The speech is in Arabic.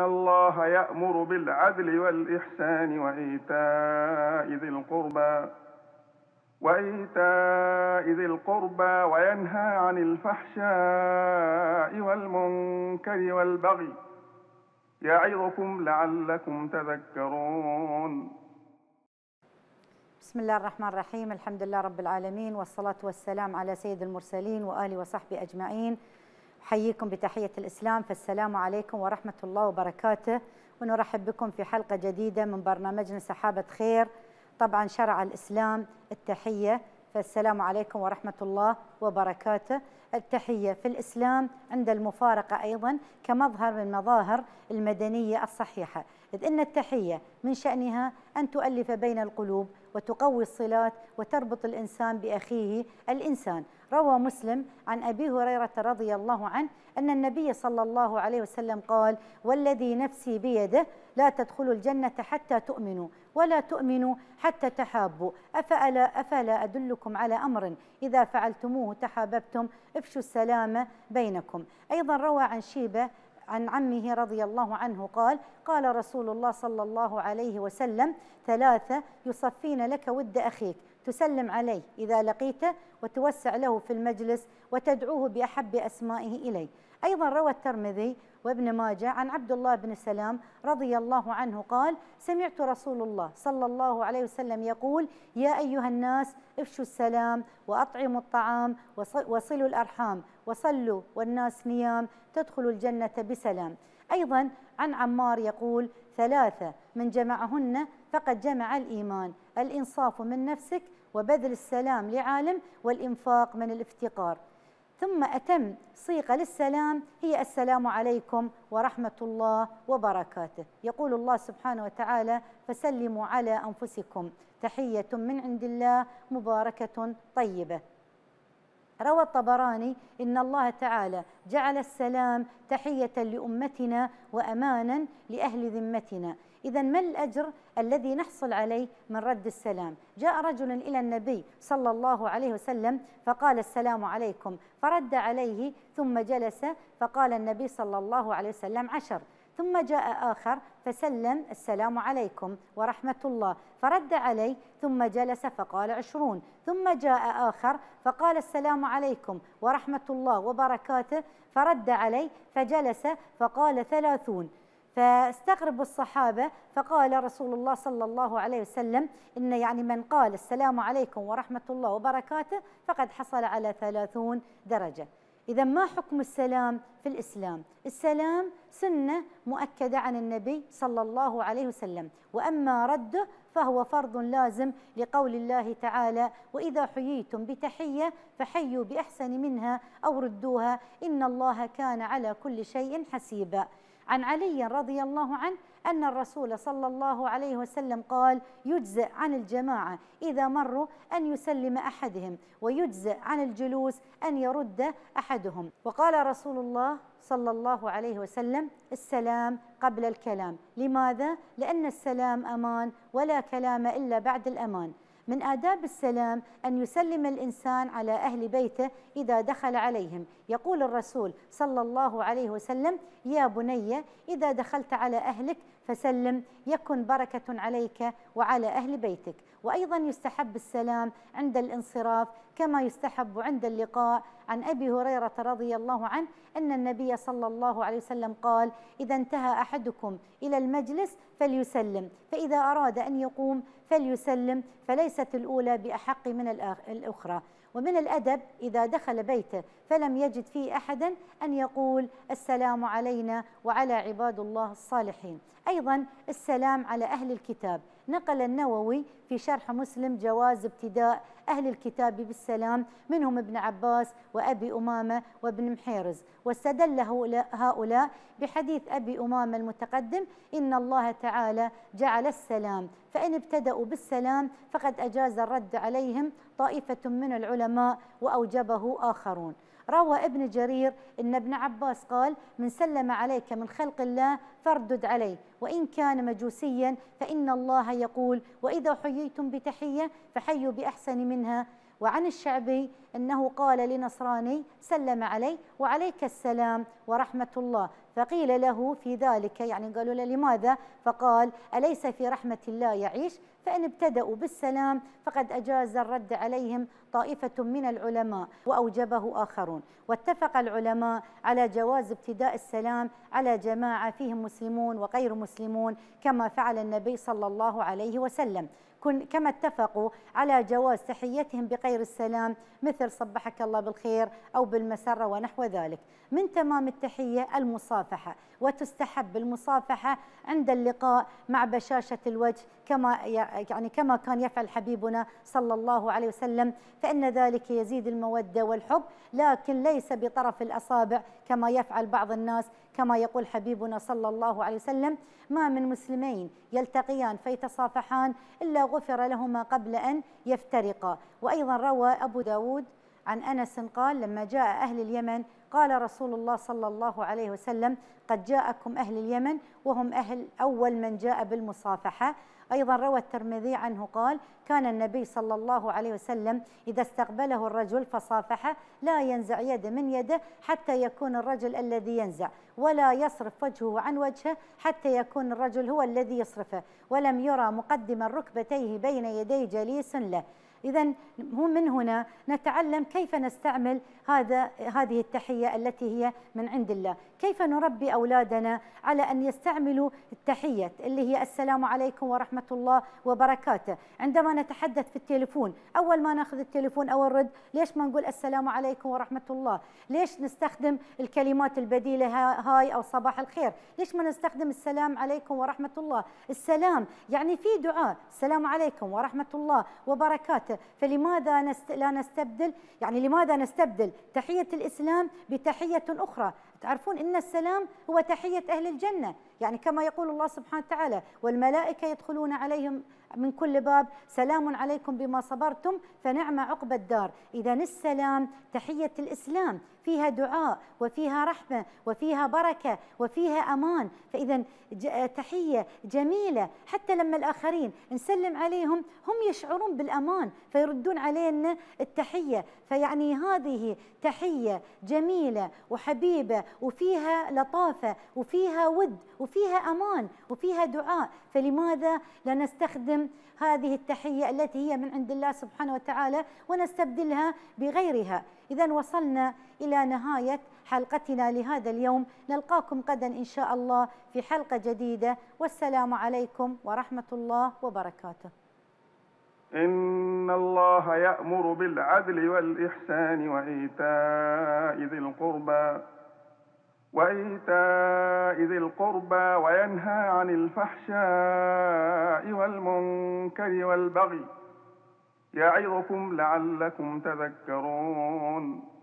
إن الله يأمر بالعدل والإحسان وإيتاء ذي القربى وينهى عن الفحشاء والمنكر والبغي يعظكم لعلكم تذكرون. بسم الله الرحمن الرحيم، الحمد لله رب العالمين، والصلاة والسلام على سيد المرسلين وآله وصحبه أجمعين. أحييكم بتحية الإسلام، فالسلام عليكم ورحمة الله وبركاته، ونرحب بكم في حلقة جديدة من برنامجنا سحابة خير. طبعا شرع الإسلام التحية، فالسلام عليكم ورحمة الله وبركاته. التحية في الإسلام عند المفارقة أيضا كمظهر من مظاهر المدنية الصحيحة، إذ أن التحية من شأنها أن تؤلف بين القلوب وتقوي الصلات وتربط الإنسان بأخيه الإنسان. روى مسلم عن أبي هريرة رضي الله عنه أن النبي صلى الله عليه وسلم قال: والذي نفسي بيده لا تدخلوا الجنة حتى تؤمنوا، ولا تؤمنوا حتى تحابوا، أفلا أدلكم على أمر إذا فعلتموه تحاببتم، افشوا السلام بينكم. أيضا روى عن شيبة عن عمه رضي الله عنه قال: قال رسول الله صلى الله عليه وسلم: ثلاثة يصفين لك ود أخيك، تسلم عليه إذا لقيته، وتوسع له في المجلس، وتدعوه بأحب أسمائه إليه. أيضا روى الترمذي وابن ماجه عن عبد الله بن سلام رضي الله عنه قال: سمعت رسول الله صلى الله عليه وسلم يقول: يا أيها الناس افشوا السلام، وأطعموا الطعام، وصلوا الأرحام، وصلوا والناس نيام، تدخلوا الجنة بسلام. أيضا عن عمار يقول: ثلاثة من جمعهن فقد جمع الإيمان: الإنصاف من نفسك، وبذل السلام لعالم، والإنفاق من الافتقار. ثم أتم صيغة للسلام هي السلام عليكم ورحمة الله وبركاته. يقول الله سبحانه وتعالى: فسلموا على أنفسكم، تحية من عند الله مباركة طيبة. روى الطبراني إن الله تعالى جعل السلام تحية لأمتنا وأمانا لأهل ذمتنا. إذا ما الأجر الذي نحصل عليه من رد السلام؟ جاء رجل إلى النبي صلى الله عليه وسلم فقال: السلام عليكم، فرد عليه ثم جلس، فقال النبي صلى الله عليه وسلم: عشر. ثم جاء آخر فسلم: السلام عليكم ورحمة الله، فرد عليه ثم جلس فقال: عشرون. ثم جاء آخر فقال: السلام عليكم ورحمة الله وبركاته، فرد عليه فجلس فقال: ثلاثون. فاستغرب الصحابة، فقال رسول الله صلى الله عليه وسلم: إن يعني من قال السلام عليكم ورحمة الله وبركاته فقد حصل على 30 درجة. إذا ما حكم السلام في الإسلام؟ السلام سنة مؤكدة عن النبي صلى الله عليه وسلم، وأما رده فهو فرض لازم لقول الله تعالى: وإذا حييتم بتحية فحيوا بأحسن منها أو ردوها، إن الله كان على كل شيء حسيبا. عن علي رضي الله عنه أن الرسول صلى الله عليه وسلم قال: يجزئ عن الجماعة إذا مروا أن يسلم أحدهم، ويجزئ عن الجلوس أن يرد أحدهم. وقال رسول الله صلى الله عليه وسلم: السلام قبل الكلام. لماذا؟ لأن السلام أمان، ولا كلام إلا بعد الأمان. من آداب السلام أن يسلم الإنسان على أهل بيته إذا دخل عليهم. يقول الرسول صلى الله عليه وسلم: يا بني إذا دخلت على أهلك فسلم، يكن بركة عليك وعلى أهل بيتك. وأيضا يستحب السلام عند الانصراف كما يستحب عند اللقاء. عن أبي هريرة رضي الله عنه أن النبي صلى الله عليه وسلم قال: إذا انتهى أحدكم إلى المجلس فليسلم، فإذا أراد أن يقوم فليسلم، فليست الأولى بأحق من الأخرى. ومن الأدب إذا دخل بيته فلم يجد فيه أحدا أن يقول: السلام علينا وعلى عباد الله الصالحين. أيضا السلام على أهل الكتاب. نقل النووي في شرح مسلم جواز ابتداء أهل الكتاب بالسلام، منهم ابن عباس وأبي أمامة وابن محيرز. واستدل هؤلاء بحديث أبي أمامة المتقدم: إن الله تعالى جعل السلام، فإن ابتدأوا بالسلام فقد أجاز الرد عليهم طائفة من العلماء وأوجبه آخرون. روى ابن جرير إن ابن عباس قال: من سلم عليك من خلق الله فاردد عليه، وإن كان مجوسيا فإن الله يقول: وإذا حييتم بتحية فحيوا بأحسن منها، وعن الشعبي أنه قال لنصراني سلم علي وعليك السلام ورحمة الله، فقيل له في ذلك يعني قالوا له لماذا؟ فقال أليس في رحمة الله يعيش؟ فإن ابتدأوا بالسلام فقد أجاز الرد عليهم طائفة من العلماء وأوجبه آخرون، واتفق العلماء على جواز ابتداء السلام على جماعة فيهم مسلمون وغير مسلمون كما فعل النبي صلى الله عليه وسلم، كما اتفقوا على جواز تحيتهم بغير السلام مثل صبحك الله بالخير أو بالمسرة ونحو ذلك. من تمام التحية المصافحة، وتستحب المصافحة عند اللقاء مع بشاشة الوجه كما كان يفعل حبيبنا صلى الله عليه وسلم، فإن ذلك يزيد المودة والحب، لكن ليس بطرف الأصابع كما يفعل بعض الناس، كما يقول حبيبنا صلى الله عليه وسلم ما من مسلمين يلتقيان فيتصافحان إلا غفر لهما قبل أن يفترقا. وأيضا روى أبو داود عن أنس قال لما جاء أهل اليمن قال رسول الله صلى الله عليه وسلم قد جاءكم أهل اليمن وهم أهل أول من جاء بالمصافحة. أيضا روى الترمذي عنه قال كان النبي صلى الله عليه وسلم إذا استقبله الرجل فصافحه لا ينزع يده من يده حتى يكون الرجل الذي ينزع، ولا يصرف وجهه عن وجهه حتى يكون الرجل هو الذي يصرفه، ولم يرى مقدما ركبتيه بين يدي جليس له. إذن من هنا نتعلم كيف نستعمل هذه التحية التي هي من عند الله، كيف نربي أولادنا على أن يستعملوا التحية اللي هي السلام عليكم ورحمة الله وبركاته. عندما نتحدث في التليفون أول ما نأخذ التليفون أو الرد ليش ما نقول السلام عليكم ورحمة الله؟ ليش نستخدم الكلمات البديلة هاي أو صباح الخير؟ ليش ما نستخدم السلام عليكم ورحمة الله؟ السلام يعني في دعاء السلام عليكم ورحمة الله وبركاته، فلماذا لا نستبدل لماذا نستبدل تحية الإسلام بتحية أخرى؟ تعرفون إن السلام هو تحية أهل الجنة، كما يقول الله سبحانه وتعالى والملائكة يدخلون عليهم من كل باب سلام عليكم بما صبرتم فنعم عقبى الدار. إذا السلام تحية الإسلام فيها دعاء وفيها رحمة وفيها بركة وفيها أمان، فإذا تحية جميلة حتى لما الآخرين نسلم عليهم هم يشعرون بالأمان فيردون علينا التحية، هذه تحية جميلة وحبيبة وفيها لطافة وفيها ود وفيها أمان وفيها دعاء، فلماذا لا نستخدم هذه التحية التي هي من عند الله سبحانه وتعالى ونستبدلها بغيرها؟ إذا وصلنا إلى نهاية حلقتنا لهذا اليوم، نلقاكم غدا إن شاء الله في حلقة جديدة، والسلام عليكم ورحمة الله وبركاته. إن الله يأمر بالعدل والإحسان وإيتاء ذي القربى وينهى عن الفحشاء والمنكر والبغي يعظكم لعلكم تذكرون.